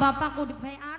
Bapak kudu baik.